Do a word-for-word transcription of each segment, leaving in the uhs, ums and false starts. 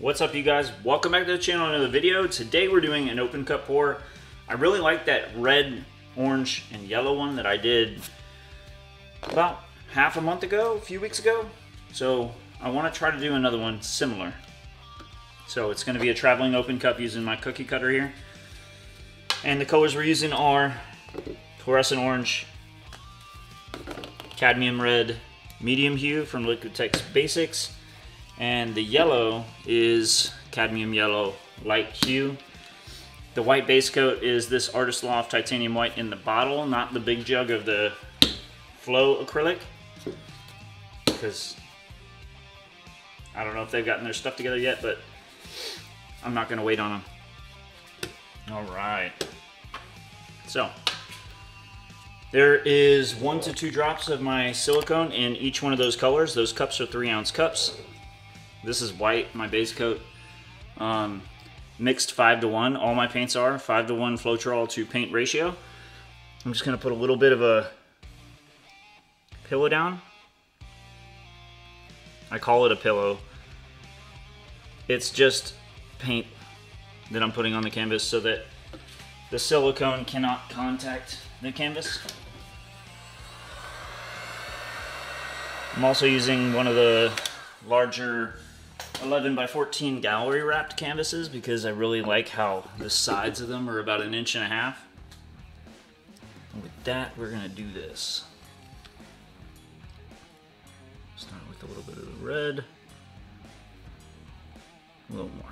What's up, you guys? Welcome back to the channel, another video. Today we're doing an open cut pour. I really like that red, orange, and yellow one that I did about half a month ago, a few weeks ago. So I want to try to do another one similar. So it's going to be a traveling open cup using my cookie cutter here. And the colors we're using are fluorescent orange, cadmium red, medium hue from Liquitex Basics, and the yellow is cadmium yellow light hue. The white base coat is this Artist Loft titanium white in the bottle, not the big jug of the Flow acrylic, because I don't know if they've gotten their stuff together yet, but I'm not going to wait on them. All right, so there is one to two drops of my silicone in each one of those colors. Those cups are three ounce cups. This is white, my base coat. Um, mixed five to one. All my paints are five to one Floetrol to paint ratio. I'm just gonna put a little bit of a pillow down. I call it a pillow. It's just paint that I'm putting on the canvas so that the silicone cannot contact the canvas. I'm also using one of the larger eleven by fourteen gallery wrapped canvases because I really like how the sides of them are about an inch and a half. And with that, we're gonna do this. Start with a little bit of the red, a little more.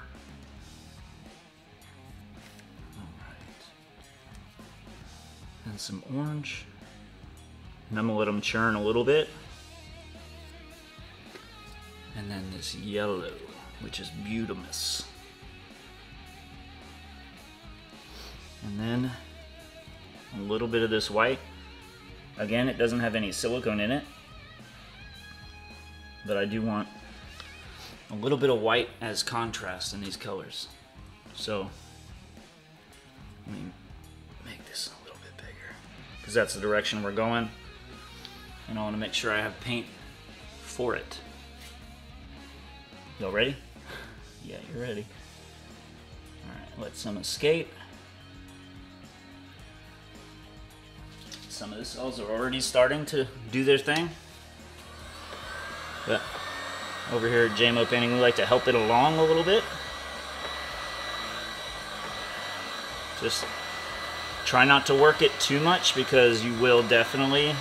All right, and some orange. And I'm gonna let them churn a little bit. And then this yellow, which is beautimous. And then a little bit of this white. Again, it doesn't have any silicone in it, but I do want a little bit of white as contrast in these colors. So let me make this a little bit bigger because that's the direction we're going. And I want to make sure I have paint for it. Y'all ready? Yeah, you're ready. All right, let some escape. Some of the cells are already starting to do their thing. But over here at J M O Painting, we like to help it along a little bit. Just try not to work it too much because you will definitely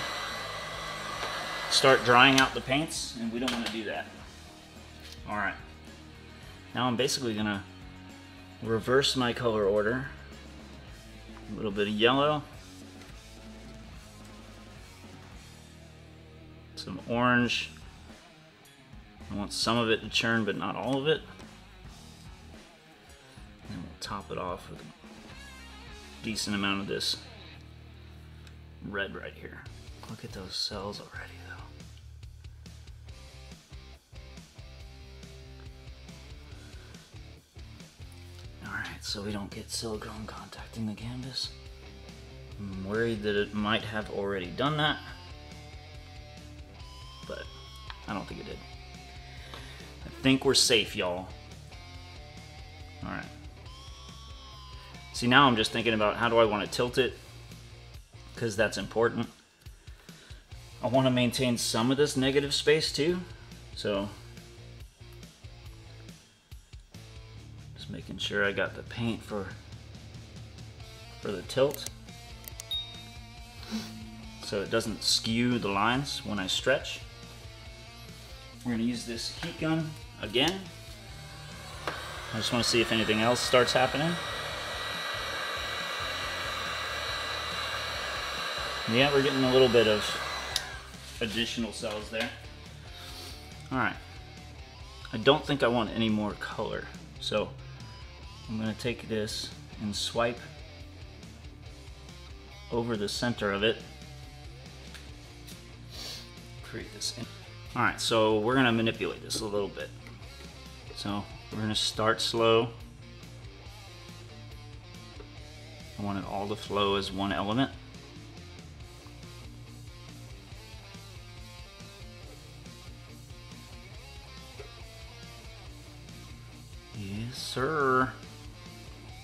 start drying out the paints, and we don't want to do that. All right, now I'm basically gonna reverse my color order. A little bit of yellow, some orange. I want some of it to churn, but not all of it. And we'll top it off with a decent amount of this red right here. Look at those cells already, though. So we don't get silicone contacting the canvas. I'm worried that it might have already done that, but I don't think it did. I think we're safe, y'all. All right. See, now I'm just thinking about how do I want to tilt it, because that's important. I want to maintain some of this negative space too, so making sure I got the paint for for the tilt so it doesn't skew the lines when I stretch. We're gonna use this heat gun again. I just want to see if anything else starts happening. Yeah, we're getting a little bit of additional cells there. All right, I don't think I want any more color, so I'm going to take this and swipe over the center of it. Create this. All right, so we're going to manipulate this a little bit. So we're going to start slow. I want it all to flow as one element. sir.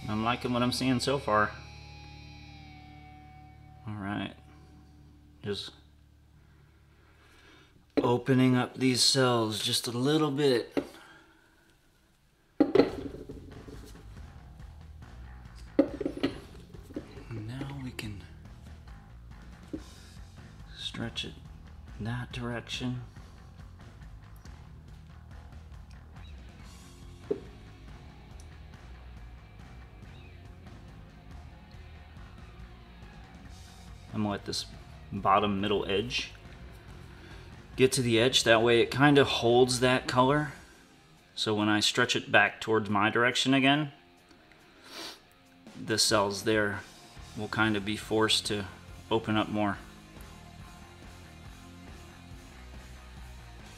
I'm liking what I'm seeing so far. All right, just opening up these cells just a little bit. Now we can stretch it that direction. I'm gonna let this bottom middle edge get to the edge, that way it kind of holds that color. So when I stretch it back towards my direction again, the cells there will kind of be forced to open up more.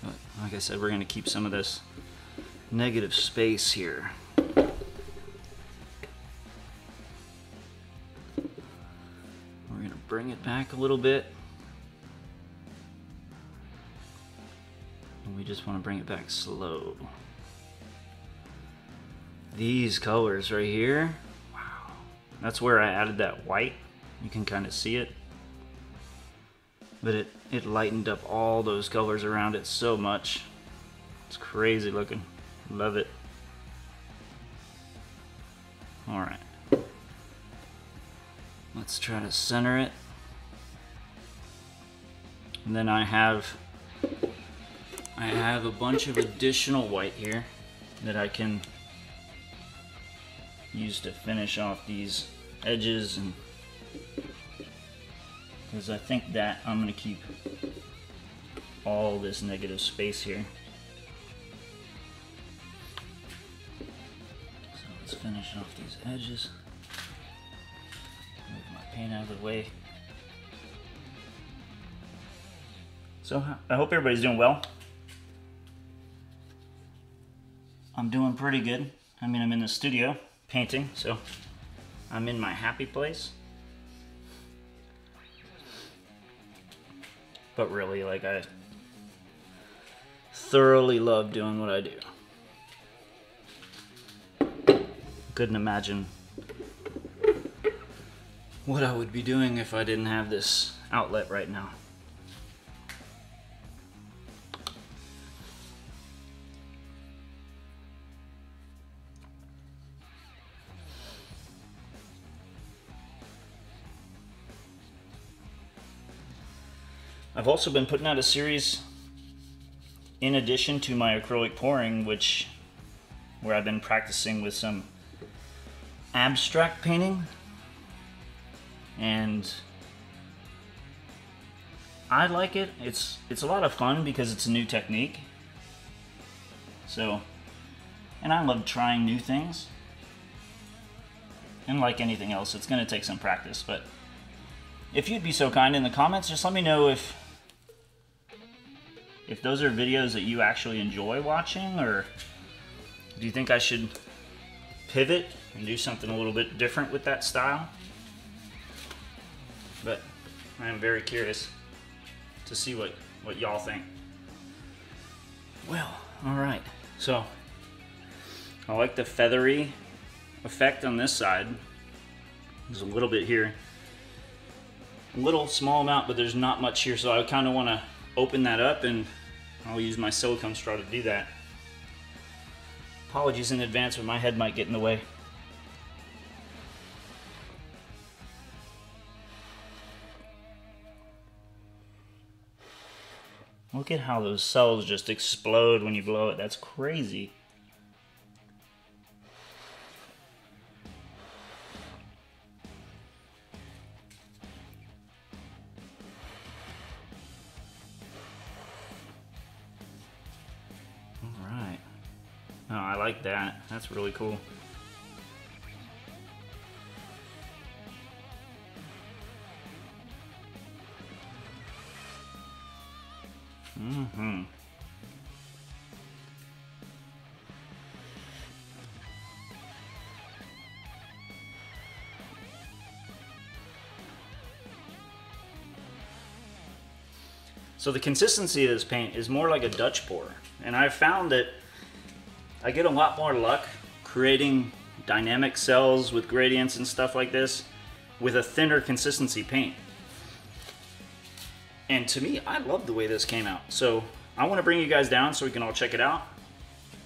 But like I said, we're gonna keep some of this negative space here. We're gonna bring it back a little bit. We just want to bring it back slow. These colors right here, wow. That's where I added that white. You can kind of see it. But it, it lightened up all those colors around it so much. It's crazy looking. Love it. All right. Let's try to center it. And then I have I have a bunch of additional white here that I can use to finish off these edges, and because I think that I'm going to keep all this negative space here. So let's finish off these edges. Move my paint out of the way. So I hope everybody's doing well. I'm doing pretty good. I mean, I'm in the studio painting, so I'm in my happy place. But really, like, I thoroughly love doing what I do. Couldn't imagine what I would be doing if I didn't have this outlet right now. I've also been putting out a series in addition to my acrylic pouring, which where I've been practicing with some abstract painting, and I like it. It's it's a lot of fun because it's a new technique. So, and I love trying new things. And like anything else, it's going to take some practice, but if you'd be so kind in the comments, just let me know if If those are videos that you actually enjoy watching, or do you think I should pivot and do something a little bit different with that style? But I am very curious to see what, what y'all think. Well, alright. So, I like the feathery effect on this side. There's a little bit here. A little small amount, but there's not much here, so I kind of want to open that up, and I'll use my silicone straw to do that. Apologies in advance when my head might get in the way. Look at how those cells just explode when you blow it. That's crazy. Oh, I like that. That's really cool. Mm-hmm. So the consistency of this paint is more like a Dutch pour, and I've found that I get a lot more luck creating dynamic cells with gradients and stuff like this with a thinner consistency paint. And to me, I love the way this came out. So I want to bring you guys down so we can all check it out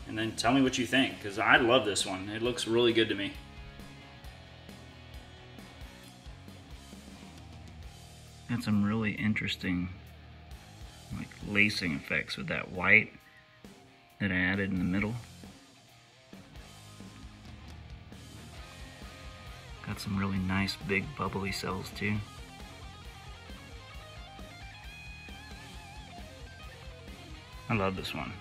and then tell me what you think, because I love this one. It looks really good to me. Had some really interesting like lacing effects with that white that I added in the middle. Got some really nice big bubbly cells too. I love this one.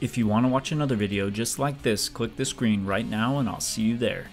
If you want to watch another video just like this, click the screen right now and I'll see you there.